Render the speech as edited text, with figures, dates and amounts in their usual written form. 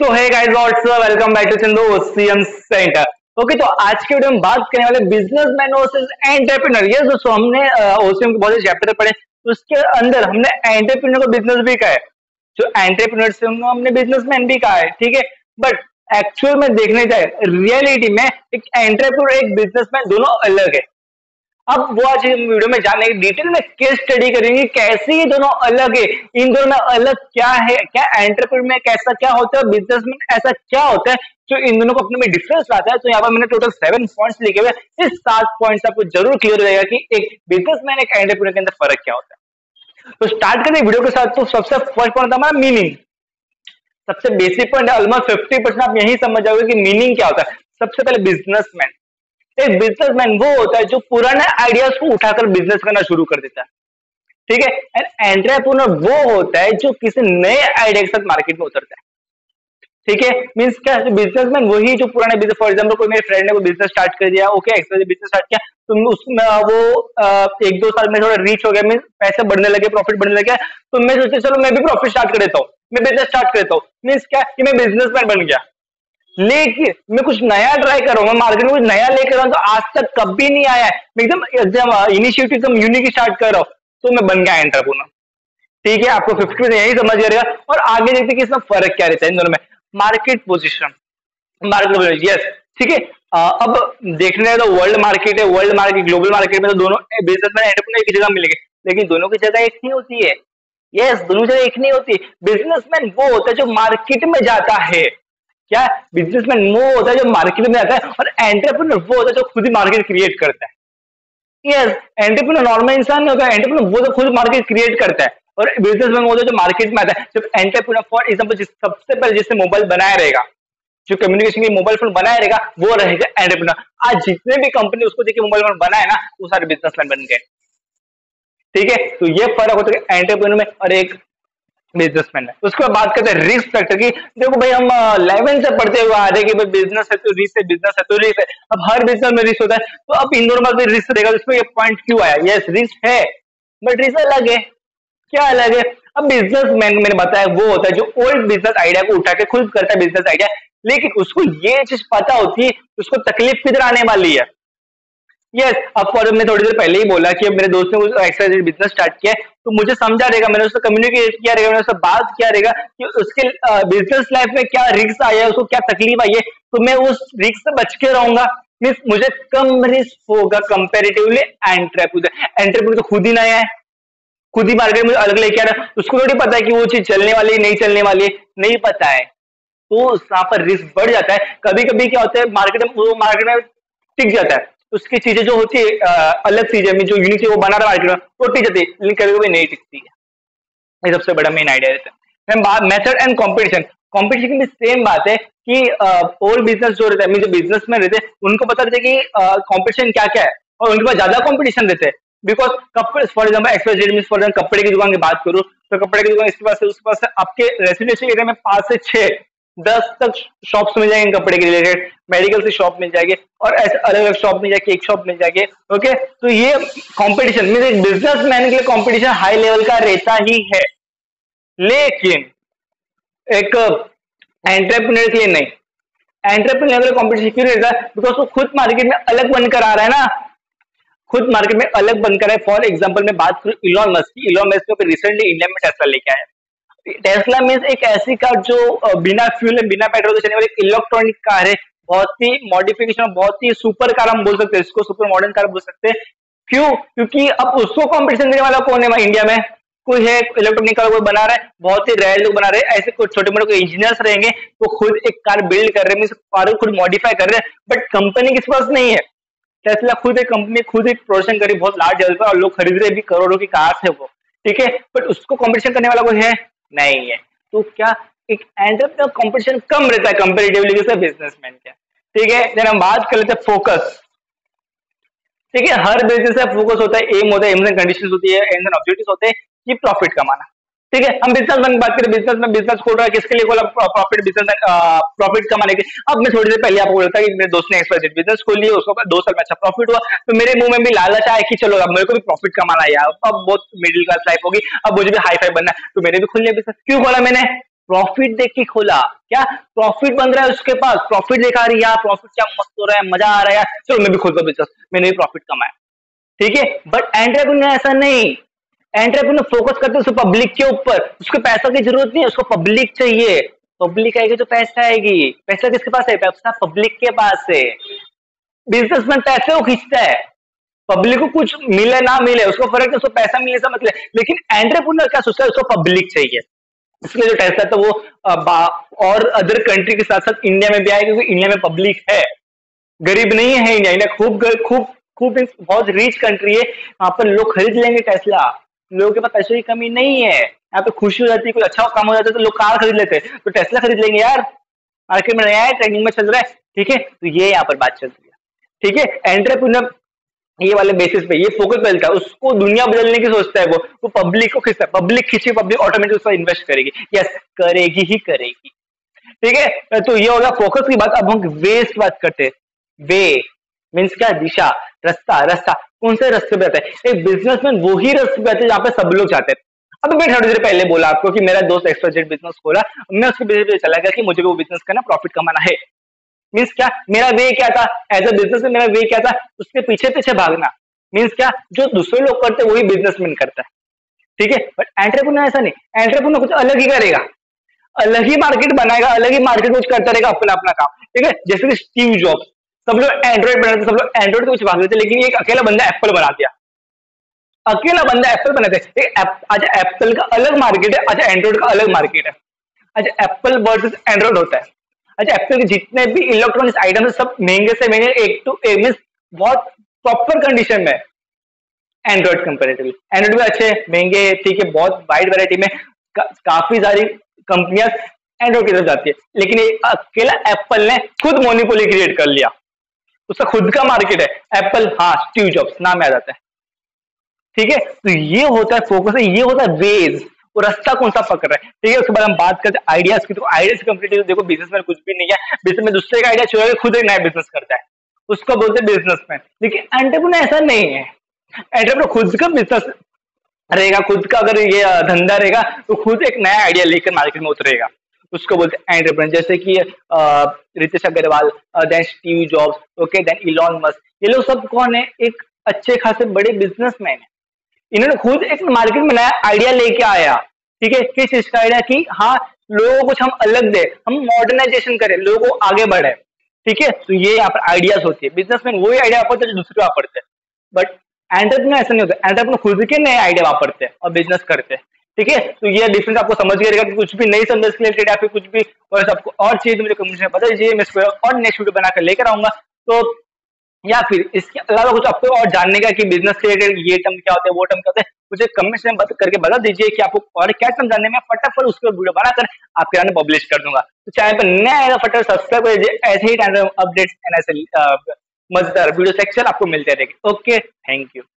So hey guys, what's up? Welcome back to OCM Center. Okay तो आज के video में बात करने वाले बिजनेसमैन वर्सेस एंटरप्रेन्योर। ये दोस्तों हमने ओसीएम के बहुत से चैप्टर पढ़े, उसके अंदर हमने एंटरप्रेन्योर को बिजनेस भी कहा है, जो एंटरप्रेन्योर से हमने बिजनेसमैन भी कहा है, ठीक है। बट एक्चुअल में देखने जाए रियलिटी में एक एंटरप्रेन्योर एक बिजनेसमैन दोनों अलग है। अब वो आज हम वीडियो में जानेंगे, डिटेल में केस स्टडी करेंगे कैसे ये दोनों अलग है, इन दोनों में अलग क्या है, क्या एंटरप्रेन्योर में कैसा क्या होता है, बिजनेसमैन ऐसा क्या होता है, तो इन दोनों को अपने में डिफरेंस लाता है। तो यहाँ पर मैंने टोटल 7 पॉइंट्स लिखे हुए, इस 7 पॉइंट्स आपको जरूर क्लियर हो जाएगा कि एक बिजनेसमैन एक एंटरप्रेन्योर के अंदर फर्क क्या होता है। तो स्टार्ट करें वीडियो के साथ। तो सबसे फर्स्ट पॉइंट हमारा मीनिंग, सबसे बेसिक पॉइंट है, ऑलमोस्ट 50% आप यही समझ जाओगे कि मीनिंग क्या होता है। सबसे पहले बिजनेसमैन, एक बिजनेसमैन वो होता है जो पुराने आइडियाज को उठाकर बिजनेस करना शुरू कर देता है, ठीक है। एंड एंटरप्रेन्योर वो होता है जो किसी नए आइडिया के साथ मार्केट में उतरता है, ठीक है। मींस क्या, बिजनेसमैन वही जो पुराने बिजनेस, फॉर एग्जांपल कोई मेरे फ्रेंड ने कोई बिजनेस स्टार्ट कर दिया, ओके बिजनेस स्टार्ट किया, तो उसमें वो 1-2 साल में थोड़ा रीच हो गया, मींस पैसे बढ़ने लगे, प्रॉफिट बढ़ने लगे, तो मैं सोचता चलो मैं भी प्रॉफिट स्टार्ट कर देता हूँ, मैं बिजनेस स्टार्ट कर देता हूँ। मींस क्या कि मैं बिजनेसमैन बन गया, लेकिन मैं कुछ नया ट्राई कर रहा हूँ, मैं मार्केट में कुछ नया लेकर आऊँ तो आज तक कभी नहीं आया, मैं एकदम इनिशिएटिव एकदम यूनिक स्टार्ट कर रहा हूँ, तो मैं बन गया एंटरप्रेन्योर, ठीक है। आपको 50% यही समझ रहेगा। और आगे देखते हैं कि इसमें फर्क क्या रहता है इन दोनों में। मार्केट पोजिशन, मार्केट, यस, ठीक है। अब देखने तो वर्ल्ड मार्केट है, वर्ल्ड मार्केट, ग्लोबल मार्केट में तो दोनों बिजनेसमैन एंटरप्रेन्योर एक जगह मिलेंगे, लेकिन दोनों की जगह एक नहीं होती है। यस, दोनों जगह एक नहीं होती। बिजनेसमैन वो होता है जो मार्केट में जाता है, क्या बिजनेसमैन वो होता है जो मार्केट में आता है, और एंटरप्रेन्योर वो होता है जो खुद ही मार्केट क्रिएट करता है। यस, एंटरप्रेन्योर नॉर्मल इंसान नहीं होता है, एंटरप्रेन्योर वो तो खुद मार्केट क्रिएट करता है, और बिजनेसमैन वो होता है जो मार्केट में आता है। जब एंटरप्रेन्योर फॉर एग्जाम्पल सबसे पहले जिससे मोबाइल बनाया रहेगा, जो कम्युनिकेशन के मोबाइल फोन बनाया रहेगा, वो रहेगा एंटरप्रेन्योर। आज जितने भी कंपनी उसको देखिए मोबाइल फोन बनाए ना, वो सारे बिजनेसमैन बन गए, ठीक है। तो ये फर्क होता है एंटरप्रेन्योर में और एक बिजनेसमैन है। उसके बाद बात करते हैं रिस्क फैक्टर की। देखो भाई, हम 11 से पढ़ते हुए आ रहे कि भाई बिजनेस है तो रिस्क है, बिजनेस है तो रिस्क है। अब हर बिजनेस में रिस्क होता है, तो अब इन दोनों में रिस्क रहेगा, इसमें ये पॉइंट क्यों आया। यस, रिस्क है, बट रिस्क अलग है। क्या अलग है? अब बिजनेसमैन मैंने बताया वो होता है जो ओल्ड बिजनेस आइडिया को उठा के खुद करता है बिजनेस आइडिया, लेकिन उसको ये चीज पता होती है उसको तकलीफ किधर आने वाली है। यस, अब फॉर मैंने थोड़ी देर पहले ही बोला कि मेरे दोस्त ने कुछ एक्सरसाइज बिजनेस स्टार्ट किया है, तो मुझे समझा रहेगा, मैंने उससे कम्युनिकेट किया रहेगा, मैंने उससे बात किया रहेगा कि उसके बिजनेस लाइफ में क्या रिस्क आया है, उसको क्या तकलीफ आई है, तो मैं उस रिस्क से बच के रहूंगा। मीन्स मुझे कम रिस्क होगा कंपेरेटिवली एंटरप्रेन्योर। एंटरप्रेन्योर तो खुद ही नया है, खुद ही मार्केट में अलग लेके आ रहा है, उसको थोड़ी पता है कि वो चीज चलने वाली है नहीं, चलने वाली है नहीं पता है, तो वहां पर रिस्क बढ़ जाता है। कभी कभी क्या होता है मार्केट में टिक जाता है, उसकी चीजें जो होती है अलग चीजें में जो यूनिक वो बना रहा है वो टिक जाती है, लेकिन कभी कभी नहीं टिकती है। ये सबसे बड़ा मेन आइडिया रहता है। मेथड एंड कंपटीशन, कंपटीशन की सेम बात है कि और बिजनेस जो रहता है, जो बिजनेस में रहते हैं उनको पता रहता है कि कंपटीशन क्या क्या है, और उनके पास ज्यादा कंपटीशन रहते हैं। बिकॉज कपड़े, for example expert, for example कपड़े की दुकान की बात करूँ तो कपड़े की दुकान इसके पास उसके पास आपके रेसिडेंशियल एरिया में 5 से 10 तक शॉप्स मिल जाएंगे कपड़े के रिलेटेड, मेडिकल से शॉप मिल जाएगी, और ऐसे अलग अलग शॉप मिल जाएगी, एक शॉप मिल जाएगी, ओके। तो ये कंपटीशन मींस एक बिजनेसमैन के लिए कंपटीशन हाई लेवल का रहता ही है, लेकिन एक एंटरप्रेन्योर के लिए नहीं। एंटरप्रेन्योर लेवल कंपटीशन क्यों रहता है? बिकॉज वो खुद मार्केट में अलग बनकर आ रहा है ना, खुद मार्केट में अलग बनकर है। फॉर एग्जाम्पल मैं बात करूँ इलॉन मस्क की, इलॉन मस्क रिसेंटली इंडिया में टेस्ला लेके आया। टेस्ला मींस एक ऐसी कार जो बिना फ्यूल बिना पेट्रोल के चलने वाली इलेक्ट्रॉनिक कार है, बहुत ही मॉडिफिकेशन, बहुत ही सुपर कार हम बोल सकते हैं इसको, सुपर मॉडर्न कार बोल सकते हैं। क्यों? क्योंकि अब उसको कंपटीशन देने वाला कौन है इंडिया में? कोई है इलेक्ट्रॉनिक कार कोई बना रहा है, बहुत ही रेयर लोग बना रहे हैं, ऐसे कुछ छोटे मोटे इंजीनियर्स रहेंगे वो खुद एक कार बिल्ड कर रहे हैं, कार खुद मॉडिफाई कर रहे हैं, बट कंपनी किसके पास नहीं है। टेस्ला खुद एक कंपनी, खुद एक प्रोडक्शन करी बहुत लार्ज लेवल पर, और लोग खरीद रहे भी, करोड़ों की कार है वो, ठीक है, बट उसको कॉम्पिटिशन करने वाला कोई है नहीं है। तो क्या एक एंटरप्रेन्योर कंपटीशन कम रहता है कंपेरेटिवली जैसे बिजनेसमैन का, ठीक है। जब हम बात कर लेते हैं फोकस, ठीक है, हर बिजनेस में फोकस होता है, एम होता है, एम्स एंड कंडीशंस होती है, एम्स एंड ऑब्जेक्टिव्स होते हैं कि प्रॉफिट कमाना, ठीक है। हम बिजनेसमैन की बात करें, बिजनेस में बिजनेस खोल रहा है किसके लिए खोला? प्रॉफिट, बिजनेस प्रॉफिट कमाने के। अब मैं थोड़ी देर पहले आपको बोलता कि मेरे दोस्त ने एक्सपर्ट बिजनेस खोली, उसको 2 साल में अच्छा प्रॉफिट हुआ, तो मेरे मुंह में भी लालच आया कि चलो अब मेरे को भी प्रॉफिट कमाना है यार, अब बहुत मिडिल क्लास लाइफ होगी, अब मुझे भी हाई फाई बनना है, तो मेरे भी खोलने बिजनेस। क्यों खोला मैंने? प्रॉफिट देख के खोला, क्या प्रॉफिट बन रहा है, उसके पास प्रॉफिट दिखा रही है, प्रॉफिट क्या मस्त हो रहा है, मजा आ रहा है, चलो मैं भी खुद का बिजनेस, मैंने भी प्रॉफिट कमाया, ठीक है। बट एंटरप्रेन्योर ऐसा नहीं, एंटरप्रेन्योर फोकस करते उसको पब्लिक के ऊपर, उसको पैसा की जरूरत नहीं है, उसको पब्लिक चाहिए, पब्लिक आएगी तो पैसा आएगी, पैसा किसके पास है, पैसा पब्लिक के पास है। बिजनेसमैन पैसे को खींचता है, पब्लिक को कुछ मिले ना मिले उसको फर्क है, उसको पैसा मिले से मतलब, लेकिन एंटरप्रेन्योर क्या सोचता है, उसको पब्लिक चाहिए। इसलिए जो टेस्ला था वो और अदर कंट्री के साथ साथ इंडिया में भी आया, क्योंकि इंडिया में पब्लिक है, गरीब नहीं है इंडिया, इंडिया खूब खूब खूब बहुत रिच कंट्री है, यहाँ पर लोग खरीद लेंगे टेस्ला, लोगों के पास पैसों की कमी नहीं है, यहाँ पे खुशी हो जाती है, कोई अच्छा काम हो जाता है तो लोग कार खरीद लेते हैं, तो टेस्ला खरीद लेंगे यार, मार्केट में नया है, ट्रेंडिंग में चल रहा है, ठीक है। तो ये यहाँ पर बात चल रही है, ठीक है। एंटरप्रेन्योर ये वाले बेसिस पे ये फोकस मिलता है, उसको दुनिया बदलने की सोचता है, वो पब्लिक को खींचता है, पब्लिक खींची पब्लिक ऑटोमेटिक उसका इन्वेस्ट करेगी, यस करेगी ही करेगी, ठीक है। तो ये होगा फोकस की बात। अब हम वे की बात करते हैं, वे मीन्स क्या, दिशा, रास्ता, रास्ता कौन से रास्ते पे आता है, एक बिजनेसमैन वो ही रास्ते पे आता है जहाँ पे सब लोग जाते हैं। अभी मैं थोड़ी देर पहले बोला आपको कि मेरा दोस्त एक्सपेक्टेड बिजनेस खोला, मैं उसके बिजनेस पे चला गया कि मुझे वो बिजनेस करना, प्रॉफिट कमाना है, मीन्स क्या मेरा वे क्या था एज अ बिजनेस, मेरा वे क्या था, उसके पीछे पीछे भागना, मीन्स क्या जो दूसरे लोग करते हैं वही बिजनेसमैन करता है, ठीक है। बट एंटरप्रेन्योर ऐसा नहीं, एंटरप्रेन्योर कुछ अलग ही करेगा, अलग ही मार्केट बनाएगा, अलग ही मार्केट कुछ करता रहेगा, अपना अपना काम, ठीक है। जैसे कि स्टीव जॉब्स, सब लोग एंड्रॉइड बनाते, सब लोग एंड्रॉइड कुछ भाग लेते, लेकिन एक अकेला बंदा एप्पल बना दिया, अकेला बंदा एप्पल बनाते। आज एप्पल का अलग मार्केट है, आज एंड्रॉइड का अलग मार्केट है, आज एप्पल वर्सेस एंड्रॉइड होता है। अच्छा, एप्पल के जितने भी इलेक्ट्रॉनिक्स आइटम है सब महंगे से महंगे, एक टू एक मीन बहुत प्रॉपर कंडीशन में, एंड्रॉइड कंपेरेटिवली एंड्रॉइड भी अच्छे महंगे, ठीक है, बहुत वाइड वैरायटी में काफी सारी कंपनियां एंड्रॉइड की तरफ जाती है, लेकिन अकेला एप्पल ने खुद मोनोपोली क्रिएट कर लिया, उसका खुद का मार्केट है एप्पल। हाँ, स्टीव जॉब्स नाम याद आता है, ठीक है। तो ये होता है फोकस, ये होता है वेज, रास्ता कौन सा पकड़ रहा है, ठीक है। उसके बाद हम बात करते हैं आइडियाज की, तो आइडियाज कंप्लीट, देखो बिजनेसमैन कुछ भी नहीं है, बिजनेसमैन दूसरे का आइडिया छोड़ के खुद एक नया बिजनेस करता है, उसको बोलते हैं बिजनेसमैन। लेकिन एंटरप्रेन्योर ऐसा नहीं है, एंटरप्रेन्योर खुद का बिजनेस रहेगा, खुद का अगर ये धंधा रहेगा तो खुद एक नया आइडिया लेकर मार्केट में उतरेगा, उसको बोलते हैं एंटरप्रेन्योर। जैसे कि Ritesh Agarwal, then Steve Jobs, okay, then Elon Musk, ये लोग सब कौन है, एक अच्छे खासे बड़े बिजनेसमैन है, इन्होंने खुद एक मार्केट में नया आइडिया लेके आया, ठीक है। किस चीज का आइडिया, कि हाँ लोगों को कुछ हम अलग दे, हम मॉडर्नाइजेशन करें, लोगों को आगे बढ़े, ठीक है। तो ये यहाँ पर आइडियाज होती है, बिजनेसमैन वही आइडिया वापरते हैं जो दूसरे वापरते हैं, बट एंटरप्रेन्योर ऐसा नहीं होता, एंटरप्रेन्योर खुद के नए आइडिया वापरते हैं और बिजनेस करते हैं, ठीक है। तो ये डिफरेंस आपको समझ गया कि कुछ भी नहीं समझ रिलेटेड या फिर कुछ भी और सबको और चीज मुझे कमेंट में पता चलिए, मैं इस पर और नेक्स्ट वीडियो बनाकर लेकर आऊंगा, तो या फिर इसके अलावा कुछ आपको और जानने का कि बिजनेस से रिलेटेड ये टर्म क्या होता है, वो टर्म क्या होता है, मुझे कमेंट्स में करके बता दीजिए कि आपको और क्या टर्म जानने में, फटाफट उसको वीडियो बनाकर आपके सामने पब्लिश कर दूंगा। तो चैनल पर नया आएगा, फटाफट सब्सक्राइब कर दीजिए, ऐसे ही टाइम अपडेट्स एंड ऐसे मजेदार वीडियो सेक्शन आपको मिलते रहेंगे। Okay, thank you.